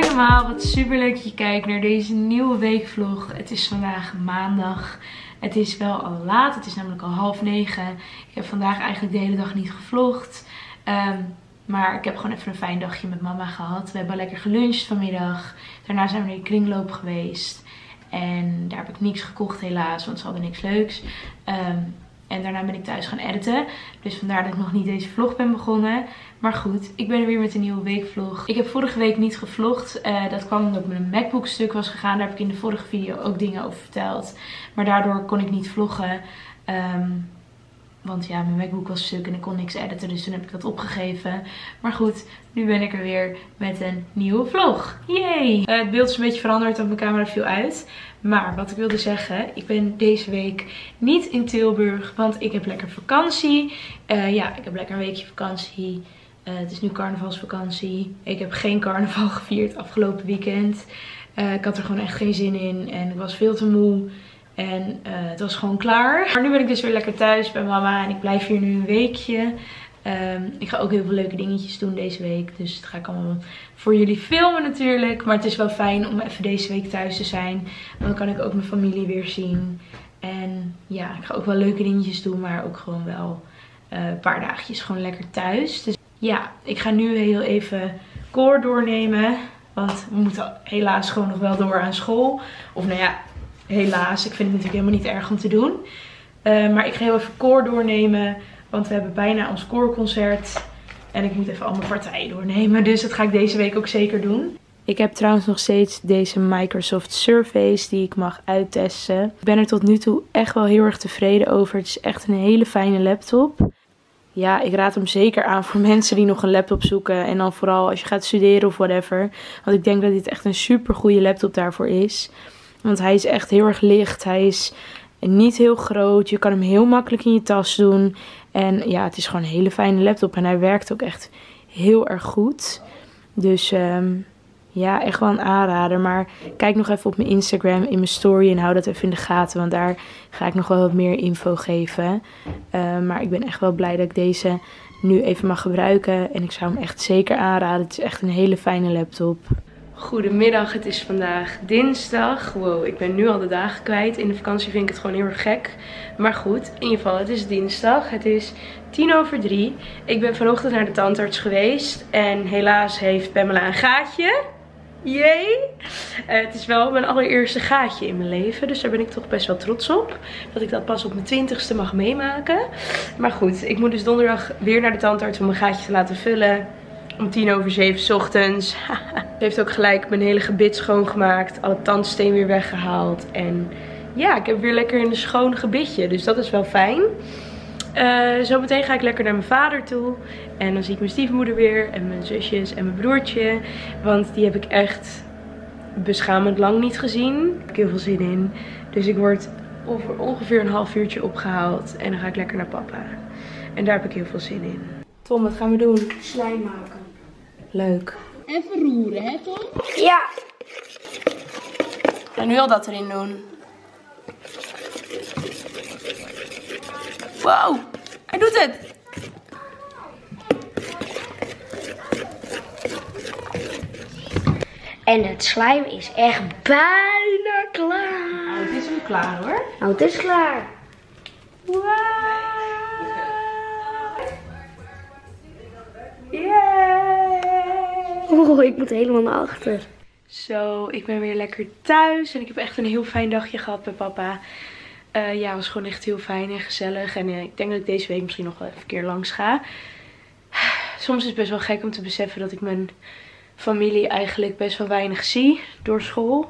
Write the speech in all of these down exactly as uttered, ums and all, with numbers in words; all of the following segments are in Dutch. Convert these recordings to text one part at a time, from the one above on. Hoi allemaal, wat super leuk dat je kijkt naar deze nieuwe weekvlog. Het is vandaag maandag. Het is wel al laat, het is namelijk al half negen. Ik heb vandaag eigenlijk de hele dag niet gevlogd. Um, maar ik heb gewoon even een fijn dagje met mama gehad. We hebben lekker geluncht vanmiddag. Daarna zijn we naar de kringloop geweest. En daar heb ik niks gekocht helaas, want ze hadden niks leuks. Um, en daarna ben ik thuis gaan editen. Dus vandaar dat ik nog niet deze vlog ben begonnen. Maar goed, ik ben er weer met een nieuwe weekvlog. Ik heb vorige week niet gevlogd. Uh, dat kwam omdat mijn MacBook stuk was gegaan. Daar heb ik in de vorige video ook dingen over verteld. Maar daardoor kon ik niet vloggen. Um, want ja, mijn MacBook was stuk en ik kon niks editen. Dus toen heb ik dat opgegeven. Maar goed, nu ben ik er weer met een nieuwe vlog. Yay! Uh, het beeld is een beetje veranderd, want mijn camera viel uit. Maar wat ik wilde zeggen, ik ben deze week niet in Tilburg. Want ik heb lekker vakantie. Uh, ja, ik heb lekker een weekje vakantie. Uh, het is nu carnavalsvakantie. Ik heb geen carnaval gevierd afgelopen weekend. Uh, ik had er gewoon echt geen zin in. En ik was veel te moe. En uh, het was gewoon klaar. Maar nu ben ik dus weer lekker thuis bij mama. En ik blijf hier nu een weekje. Um, ik ga ook heel veel leuke dingetjes doen deze week. Dus dat ga ik allemaal voor jullie filmen natuurlijk. Maar het is wel fijn om even deze week thuis te zijn. Want dan kan ik ook mijn familie weer zien. En ja, ik ga ook wel leuke dingetjes doen. Maar ook gewoon wel uh, een paar dagjes gewoon lekker thuis. Dus ja, ik ga nu heel even core doornemen. Want we moeten helaas gewoon nog wel door aan school. Of nou ja, helaas. Ik vind het natuurlijk helemaal niet erg om te doen. Uh, maar ik ga heel even core doornemen. Want we hebben bijna ons koorconcert. En ik moet even allemaal partijen doornemen. Dus dat ga ik deze week ook zeker doen. Ik heb trouwens nog steeds deze Microsoft Surface die ik mag uittesten. Ik ben er tot nu toe echt wel heel erg tevreden over. Het is echt een hele fijne laptop. Ja, ik raad hem zeker aan voor mensen die nog een laptop zoeken. En dan vooral als je gaat studeren of whatever. Want ik denk dat dit echt een super goede laptop daarvoor is. Want hij is echt heel erg licht. Hij is niet heel groot. Je kan hem heel makkelijk in je tas doen. En ja, het is gewoon een hele fijne laptop. En hij werkt ook echt heel erg goed. Dus um, ja, echt wel een aanrader. Maar kijk nog even op mijn Instagram in mijn story. En hou dat even in de gaten. Want daar ga ik nog wel wat meer info geven. Uh, maar ik ben echt wel blij dat ik deze nu even mag gebruiken. En ik zou hem echt zeker aanraden. Het is echt een hele fijne laptop. Goedemiddag, het is vandaag dinsdag. Wow, ik ben nu al de dagen kwijt. In de vakantie vind ik het gewoon heel erg gek. Maar goed, in ieder geval, het is dinsdag. Het is tien over drie. Ik ben vanochtend naar de tandarts geweest. En helaas heeft Pamela een gaatje. Jee! Uh, het is wel mijn allereerste gaatje in mijn leven. Dus daar ben ik toch best wel trots op. Dat ik dat pas op mijn twintigste mag meemaken. Maar goed, ik moet dus donderdag weer naar de tandarts om mijn gaatje te laten vullen. Om tien over zeven 's ochtends. Ze heeft ook gelijk mijn hele gebit schoongemaakt. Alle tandsteen weer weggehaald. En ja, ik heb weer lekker een schoon gebitje. Dus dat is wel fijn. Uh, Zometeen ga ik lekker naar mijn vader toe. En dan zie ik mijn stiefmoeder weer. En mijn zusjes en mijn broertje. Want die heb ik echt beschamend lang niet gezien. Daar heb ik heel veel zin in. Dus ik word over ongeveer een half uurtje opgehaald. En dan ga ik lekker naar papa. En daar heb ik heel veel zin in. Tom, wat gaan we doen? Slijm maken. Leuk. Even roeren, hè Tom? Ja. En nu al dat erin doen. Wow, hij doet het. En het slijm is echt bijna klaar. Nou, het is wel klaar hoor. Nou, het is klaar. Wow. Oh, ik moet helemaal naar achter. Zo, so, ik ben weer lekker thuis. En ik heb echt een heel fijn dagje gehad bij papa. Uh, ja, het was gewoon echt heel fijn en gezellig. En uh, ik denk dat ik deze week misschien nog wel even een keer langs ga. Soms is het best wel gek om te beseffen dat ik mijn familie eigenlijk best wel weinig zie. Door school.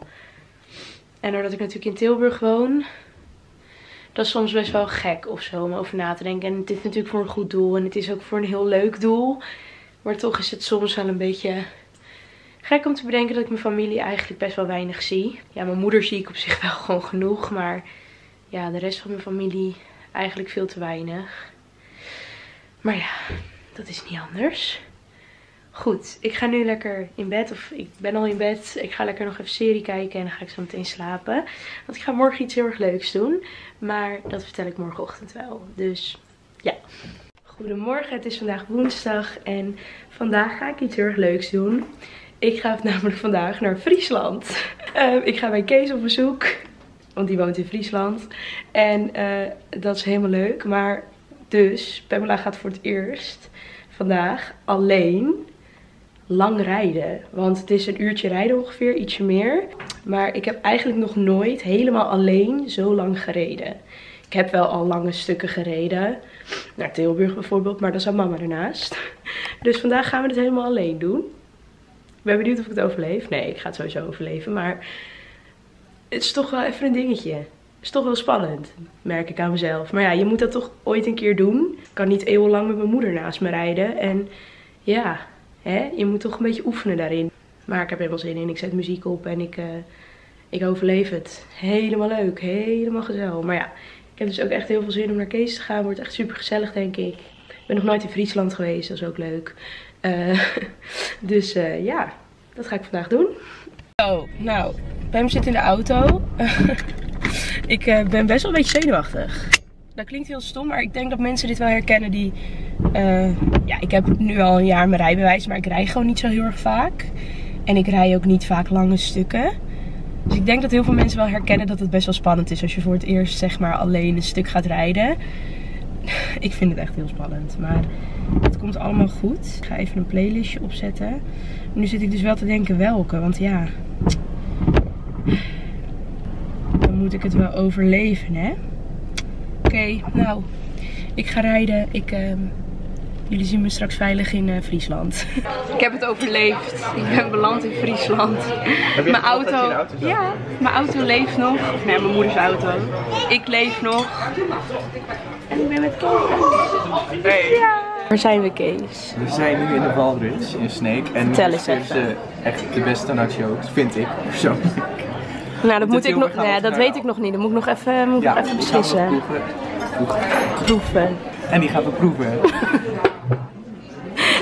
En doordat ik natuurlijk in Tilburg woon. Dat is soms best wel gek of zo om over na te denken. En dit is natuurlijk voor een goed doel. En het is ook voor een heel leuk doel. Maar toch is het soms wel een beetje gek om te bedenken dat ik mijn familie eigenlijk best wel weinig zie. Ja, mijn moeder zie ik op zich wel gewoon genoeg. Maar ja, de rest van mijn familie eigenlijk veel te weinig. Maar ja, dat is niet anders. Goed, ik ga nu lekker in bed. Of ik ben al in bed. Ik ga lekker nog even serie kijken en dan ga ik zo meteen slapen. Want ik ga morgen iets heel erg leuks doen. Maar dat vertel ik morgenochtend wel. Dus ja. Goedemorgen, het is vandaag woensdag en vandaag ga ik iets heel erg leuks doen. Ik ga namelijk vandaag naar Friesland. Uh, ik ga bij Kees op bezoek, want die woont in Friesland. En uh, dat is helemaal leuk. Maar dus, Pamela gaat voor het eerst vandaag alleen lang rijden. Want het is een uurtje rijden ongeveer, ietsje meer. Maar ik heb eigenlijk nog nooit helemaal alleen zo lang gereden. Ik heb wel al lange stukken gereden. Naar Tilburg bijvoorbeeld, maar dan zat mama ernaast. Dus vandaag gaan we dit helemaal alleen doen. Ik ben benieuwd of ik het overleef. Nee, ik ga het sowieso overleven, maar het is toch wel even een dingetje. Het is toch wel spannend, merk ik aan mezelf. Maar ja, je moet dat toch ooit een keer doen. Ik kan niet eeuwenlang met mijn moeder naast me rijden. En ja, hè, je moet toch een beetje oefenen daarin. Maar ik heb er wel zin in. Ik zet muziek op en ik, uh, ik overleef het. Helemaal leuk, helemaal gezellig. Maar ja, ik heb dus ook echt heel veel zin om naar Kees te gaan. Het wordt echt super gezellig, denk ik. Ik ben nog nooit in Friesland geweest, dat is ook leuk. Uh, dus uh, ja, dat ga ik vandaag doen. Oh, nou, Pam zit in de auto. Ik uh, ben best wel een beetje zenuwachtig. Dat klinkt heel stom, maar ik denk dat mensen dit wel herkennen die... Uh, ja, ik heb nu al een jaar mijn rijbewijs, maar ik rij gewoon niet zo heel erg vaak. En ik rij ook niet vaak lange stukken. Dus ik denk dat heel veel mensen wel herkennen dat het best wel spannend is als je voor het eerst, zeg maar, alleen een stuk gaat rijden. Ik vind het echt heel spannend, maar het komt allemaal goed. Ik ga even een playlistje opzetten. Nu zit ik dus wel te denken welke, want ja... Dan moet ik het wel overleven, hè? Oké, okay, nou, ik ga rijden. Ik, uh, jullie zien me straks veilig in uh, Friesland. Ik heb het overleefd. Ik ben beland in Friesland. Mijn auto, auto ja, mijn auto leeft nog. Of nee, mijn moeders auto. Ik leef nog. En ik ben met Kees. Hey. Ja. Waar zijn we, Kees? We zijn nu in de Walrits in Sneek. En dat is de, echt de beste nacho, vind ik. Zo. Nou, dat, moet ik nog, nee, dat weet ik nog niet. Dat moet ik nog even, moet ja, nog even beslissen. Proeven. proeven. Proeven. En die gaat we proeven.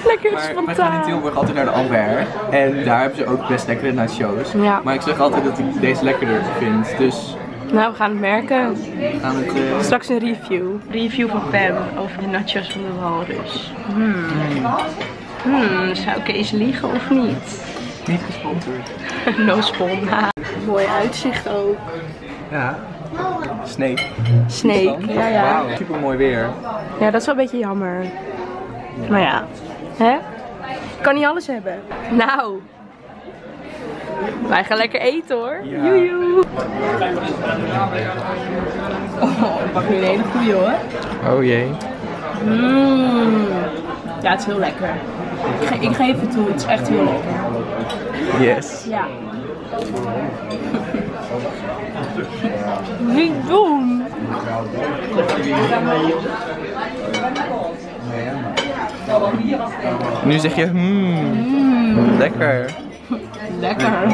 Lekker maar spontaan. We gaan in Tilburg altijd naar de Amber. En daar hebben ze ook best lekkere nachos. Ja. Maar ik zeg altijd dat ik deze lekkerder vind. Dus... Nou, we gaan het merken. We gaan het, uh... Straks een review. Review van Pam over de nachos van de Walrus. Hmm. Hmm. Zou ik eens liegen of niet? Niet gesponsord. No spon. Mooi uitzicht ook. Ja. Snake. Snake, ja ja. Wow. Super mooi weer. Ja, dat is wel een beetje jammer. Ja. Maar ja, hè? Kan niet alles hebben. Nou. Wij gaan lekker eten hoor. Ja. Joejoe. Oh, ik pak nu een hele goeie hoor. Oh jee. Mm. Ja, het is heel lekker. Ik, ge ik geef het toe, het is echt heel lekker. Yes. Ja. Niet doen! Nu zeg je mmm, mm. Lekker. Lekker.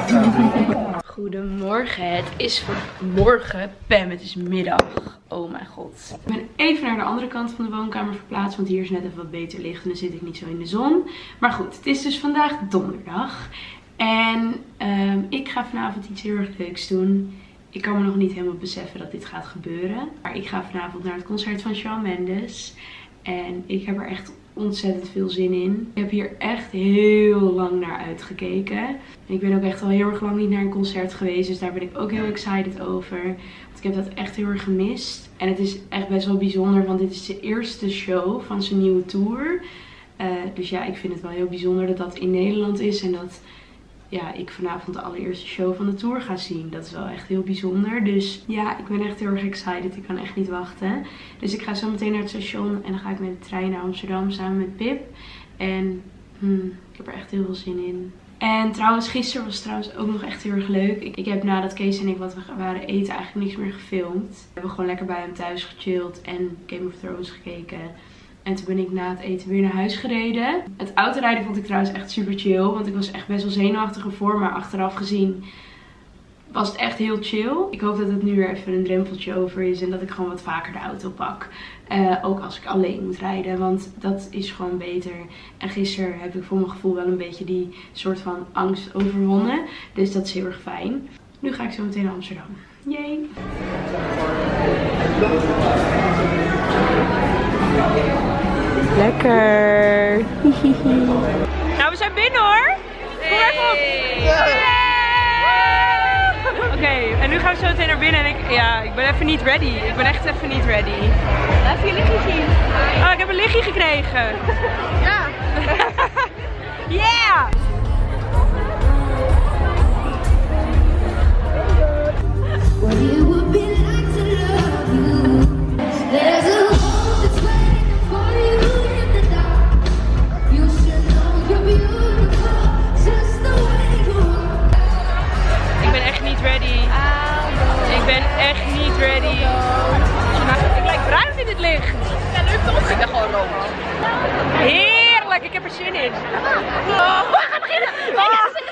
Goedemorgen, het is vanmorgen. Pam, het is middag. Oh mijn god. Ik ben even naar de andere kant van de woonkamer verplaatst, want hier is net even wat beter licht en dan zit ik niet zo in de zon. Maar goed, het is dus vandaag donderdag. En um, ik ga vanavond iets heel erg leuks doen. Ik kan me nog niet helemaal beseffen dat dit gaat gebeuren. Maar ik ga vanavond naar het concert van Shawn Mendes. En ik heb er echt ontzettend veel zin in. Ik heb hier echt heel lang naar uitgekeken. En ik ben ook echt al heel erg lang niet naar een concert geweest. Dus daar ben ik ook heel excited over. Want ik heb dat echt heel erg gemist. En het is echt best wel bijzonder, want dit is de eerste show van zijn nieuwe tour. Uh, dus ja, ik vind het wel heel bijzonder dat dat in Nederland is en dat... Ja, ik vanavond de allereerste show van de tour ga zien. Dat is wel echt heel bijzonder. Dus ja, ik ben echt heel erg excited. Ik kan echt niet wachten. Dus ik ga zo meteen naar het station en dan ga ik met de trein naar Amsterdam samen met Pip. En hmm, ik heb er echt heel veel zin in. En trouwens, gisteren was het trouwens ook nog echt heel erg leuk. Ik, ik heb nadat Kees en ik wat we waren eten eigenlijk niks meer gefilmd. We hebben gewoon lekker bij hem thuis gechilled en Game of Thrones gekeken. En toen ben ik na het eten weer naar huis gereden. Het autorijden vond ik trouwens echt super chill. Want ik was echt best wel zenuwachtig ervoor. Maar achteraf gezien was het echt heel chill. Ik hoop dat het nu weer even een drempeltje over is. En dat ik gewoon wat vaker de auto pak. Uh, ook als ik alleen moet rijden. Want dat is gewoon beter. En gisteren heb ik voor mijn gevoel wel een beetje die soort van angst overwonnen. Dus dat is heel erg fijn. Nu ga ik zo meteen naar Amsterdam. Yay! Lekker. Nou, we zijn binnen hoor. Kom even op! Yeah. Oké, okay, en nu gaan we zo meteen naar binnen en ik, ja, ik ben even niet ready. Ik ben echt even niet ready. Laat je lichtje zien. Oh, ik heb een lichtje gekregen. Ja. Yeah! Ik ben echt niet ready. Ik ben echt niet ready. Ik lijk bruin in dit licht. Ja, leuk toch? Ik ben gewoon rood. Heerlijk, ik heb er zin in. Oh, we gaan beginnen. We gaan beginnen.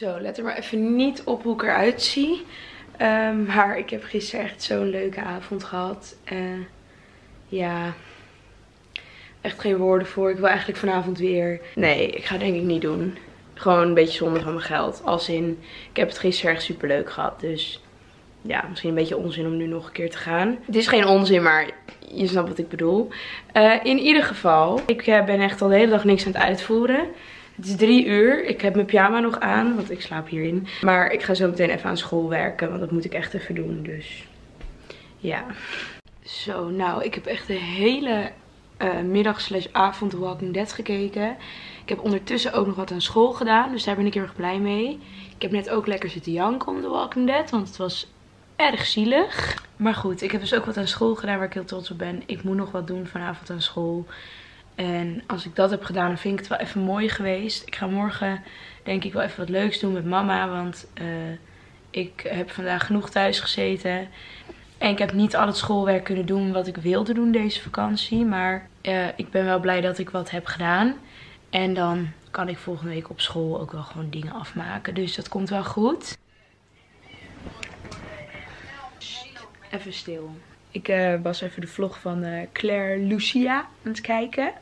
Zo, let er maar even niet op hoe ik eruit zie. Um, maar ik heb gisteren echt zo'n leuke avond gehad. Uh, ja, echt geen woorden voor. Ik wil eigenlijk vanavond weer. Nee, ik ga denk ik niet doen. Gewoon een beetje zonde van mijn geld. Als in, ik heb het gisteren echt super leuk gehad. Dus ja, misschien een beetje onzin om nu nog een keer te gaan. Het is geen onzin, maar je snapt wat ik bedoel. Uh, in ieder geval, ik ben echt al de hele dag niks aan het uitvoeren. Het is drie uur. Ik heb mijn pyjama nog aan, want ik slaap hierin. Maar ik ga zo meteen even aan school werken, want dat moet ik echt even doen. Dus ja. Zo, nou, ik heb echt de hele uh, middag slash avond Walking Dead gekeken. Ik heb ondertussen ook nog wat aan school gedaan, dus daar ben ik heel erg blij mee. Ik heb net ook lekker zitten janken om de Walking Dead, want het was erg zielig. Maar goed, ik heb dus ook wat aan school gedaan waar ik heel trots op ben. Ik moet nog wat doen vanavond aan school. En als ik dat heb gedaan, dan vind ik het wel even mooi geweest. Ik ga morgen denk ik wel even wat leuks doen met mama. Want uh, ik heb vandaag genoeg thuis gezeten. En ik heb niet al het schoolwerk kunnen doen wat ik wilde doen deze vakantie. Maar uh, ik ben wel blij dat ik wat heb gedaan. En dan kan ik volgende week op school ook wel gewoon dingen afmaken. Dus dat komt wel goed. Even stil. Ik uh, was even de vlog van uh, Claire Lucia aan het kijken.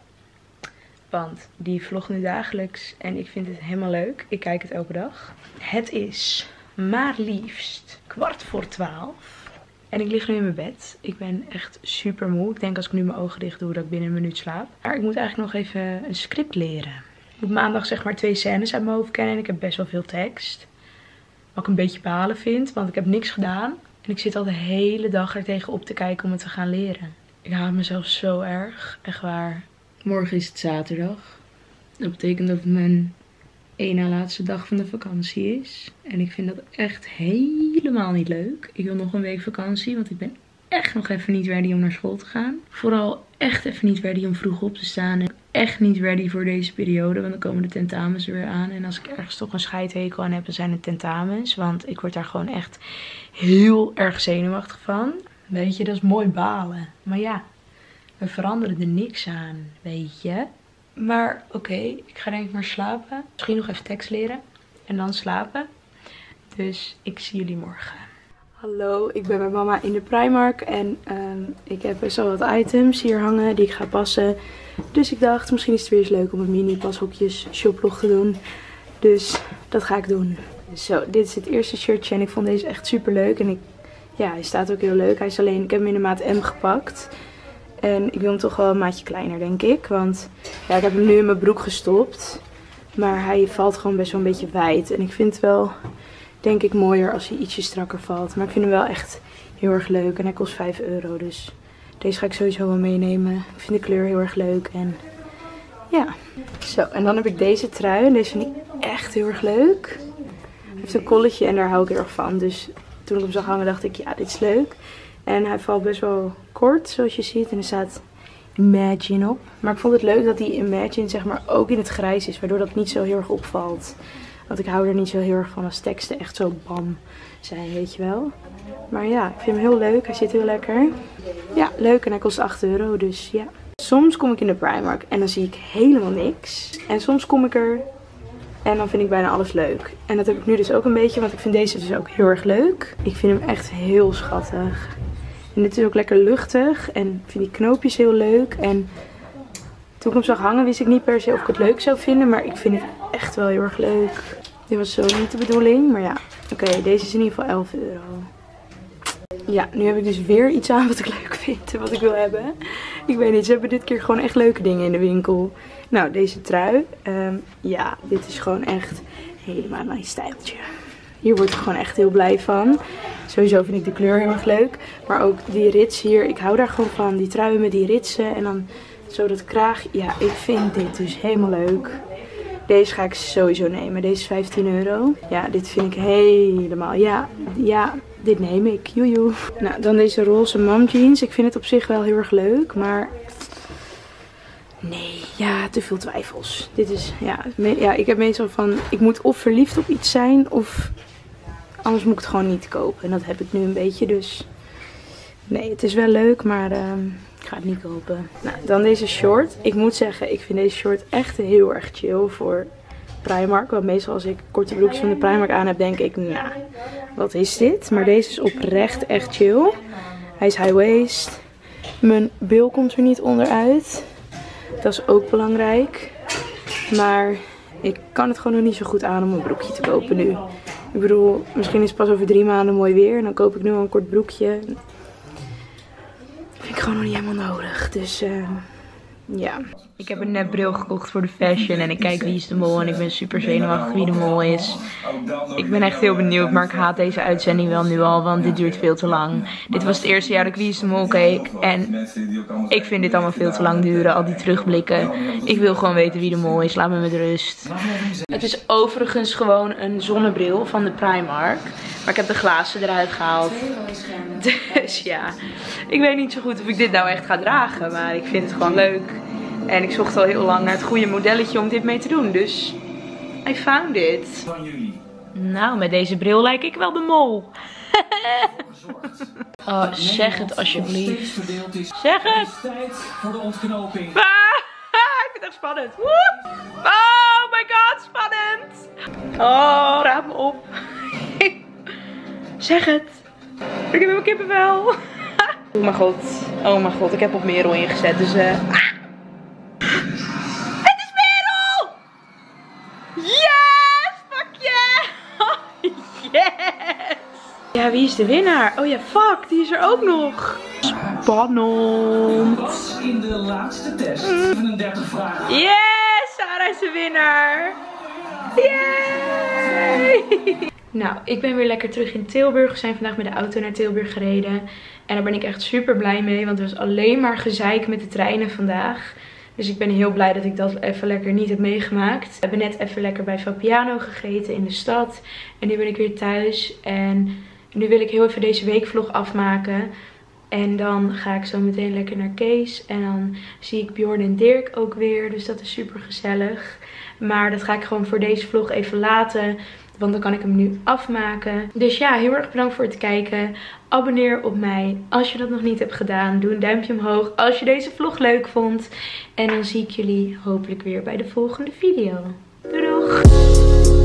Want die vlogt nu dagelijks en ik vind het helemaal leuk. Ik kijk het elke dag. Het is maar liefst kwart voor twaalf. En ik lig nu in mijn bed. Ik ben echt super moe. Ik denk als ik nu mijn ogen dicht doe dat ik binnen een minuut slaap. Maar ik moet eigenlijk nog even een script leren. Ik moet maandag zeg maar twee scènes uit mijn hoofd kennen. En ik heb best wel veel tekst. Wat ik een beetje balen vind, want ik heb niks gedaan. En ik zit al de hele dag er tegen op te kijken om het te gaan leren. Ik haat mezelf zo erg. Echt waar. Morgen is het zaterdag. Dat betekent dat het mijn één na laatste dag van de vakantie is. En ik vind dat echt helemaal niet leuk. Ik wil nog een week vakantie, want ik ben echt nog even niet ready om naar school te gaan. Vooral echt even niet ready om vroeg op te staan. En echt niet ready voor deze periode, want dan komen de tentamens er weer aan. En als ik ergens toch een scheidhekel aan heb, dan zijn het tentamens. Want ik word daar gewoon echt heel erg zenuwachtig van. Weet je, dat is mooi balen. Maar ja, we veranderen er niks aan, weet je. Maar oké, okay, ik ga denk ik maar slapen. Misschien nog even tekst leren en dan slapen. Dus ik zie jullie morgen. Hallo, ik ben met mama in de Primark en um, ik heb best wel wat items hier hangen die ik ga passen. Dus ik dacht, misschien is het weer eens leuk om een mini pashokjes shoplog te doen. Dus dat ga ik doen. Zo, dit is het eerste shirtje en ik vond deze echt super leuk. En ik, ja, hij staat ook heel leuk. Hij is alleen, ik heb hem in de maat M gepakt. En ik wil hem toch wel een maatje kleiner, denk ik. Want ja, ik heb hem nu in mijn broek gestopt. Maar hij valt gewoon best wel een beetje wijd. En ik vind het wel, denk ik, mooier als hij ietsje strakker valt. Maar ik vind hem wel echt heel erg leuk. En hij kost vijf euro, dus deze ga ik sowieso wel meenemen. Ik vind de kleur heel erg leuk. En ja. Zo, en dan heb ik deze trui. En deze vind ik echt heel erg leuk. Hij heeft een colletje en daar hou ik heel erg van. Dus toen ik hem zag hangen dacht ik, ja, dit is leuk. En hij valt best wel kort, zoals je ziet. En er staat Imagine op. Maar ik vond het leuk dat die Imagine zeg maar ook in het grijs is. Waardoor dat niet zo heel erg opvalt. Want ik hou er niet zo heel erg van als teksten echt zo bam zijn, weet je wel. Maar ja, ik vind hem heel leuk. Hij zit heel lekker. Ja, leuk. En hij kost acht euro, dus ja. Soms kom ik in de Primark en dan zie ik helemaal niks. En soms kom ik er en dan vind ik bijna alles leuk. En dat heb ik nu dus ook een beetje, want ik vind deze dus ook heel erg leuk. Ik vind hem echt heel schattig. En dit is ook lekker luchtig. En ik vind die knoopjes heel leuk. En toen ik hem zag hangen wist ik niet per se of ik het leuk zou vinden. Maar ik vind het echt wel heel erg leuk. Dit was zo niet de bedoeling. Maar ja, oké. Okay, deze is in ieder geval elf euro. Ja, nu heb ik dus weer iets aan wat ik leuk vind en wat ik wil hebben. Ik weet niet, ze hebben dit keer gewoon echt leuke dingen in de winkel. Nou, deze trui. Um, ja, dit is gewoon echt helemaal mijn stijltje. Hier word ik gewoon echt heel blij van. Sowieso vind ik de kleur heel erg leuk. Maar ook die rits hier, ik hou daar gewoon van. Die truien met die ritsen en dan zo dat kraag. Ja, ik vind dit dus helemaal leuk. Deze ga ik sowieso nemen. Deze is vijftien euro. Ja, dit vind ik helemaal... Ja, ja, dit neem ik. Joejoe. Nou, dan deze roze mom jeans. Ik vind het op zich wel heel erg leuk, maar... Nee, ja, te veel twijfels. Dit is, ja, ja, ik heb meestal van... Ik moet of verliefd op iets zijn, of... Anders moet ik het gewoon niet kopen. En dat heb ik nu een beetje, dus... Nee, het is wel leuk, maar... Uh... Ik ga het niet kopen. Nou, dan deze short. Ik moet zeggen, ik vind deze short echt heel erg chill voor Primark. Want meestal als ik korte broekjes van de Primark aan heb, denk ik, nou, nah, wat is dit? Maar deze is oprecht echt chill. Hij is high waist. Mijn bil komt er niet onderuit. Dat is ook belangrijk. Maar ik kan het gewoon nog niet zo goed aan om een broekje te kopen nu. Ik bedoel, misschien is het pas over drie maanden mooi weer. En dan koop ik nu al een kort broekje. Dat vind ik gewoon nog niet helemaal nodig. Dus uh, ja. Ik heb een nepbril gekocht voor de fashion. En ik kijk Wie is de Mol. En ik ben super zenuwachtig wie de Mol is. Ik ben echt heel benieuwd. Maar ik haat deze uitzending wel nu al. Want dit duurt veel te lang. Dit was het eerste jaar dat ik Wie is de Mol keek. En ik vind dit allemaal veel te lang duren. Al die terugblikken. Ik wil gewoon weten wie de Mol is. Laat me met rust. Het is overigens gewoon een zonnebril van de Primark. Maar ik heb de glazen eruit gehaald. Dus ja. Ik weet niet zo goed of ik dit nou echt ga dragen. Maar ik vind het gewoon leuk. En ik zocht al heel lang naar het goede modelletje om dit mee te doen. Dus I found it. Nou, met deze bril lijk ik wel de Mol. Oh, zeg het alsjeblieft. Zeg het! Ah, ik vind het echt spannend. Oh my god, spannend! Oh, raad me op. Zeg het. Ik heb mijn kippenvel. Oh mijn god. Oh mijn god, ik heb op Merel ingezet. Dus eh... Uh... Ja, wie is de winnaar? Oh ja, fuck, die is er ook nog. Spannend. Wat in de laatste test? zevenendertig vragen. Yes, Sarah is de winnaar. Yay! Nou, ik ben weer lekker terug in Tilburg. We zijn vandaag met de auto naar Tilburg gereden. En daar ben ik echt super blij mee, want er was alleen maar gezeik met de treinen vandaag. Dus ik ben heel blij dat ik dat even lekker niet heb meegemaakt. We hebben net even lekker bij Vapiano gegeten in de stad. En nu ben ik weer thuis. En nu wil ik heel even deze weekvlog afmaken. En dan ga ik zo meteen lekker naar Kees. En dan zie ik Bjorn en Dirk ook weer. Dus dat is super gezellig. Maar dat ga ik gewoon voor deze vlog even laten. Want dan kan ik hem nu afmaken. Dus ja, heel erg bedankt voor het kijken. Abonneer op mij als je dat nog niet hebt gedaan. Doe een duimpje omhoog als je deze vlog leuk vond. En dan zie ik jullie hopelijk weer bij de volgende video. Doei doeg!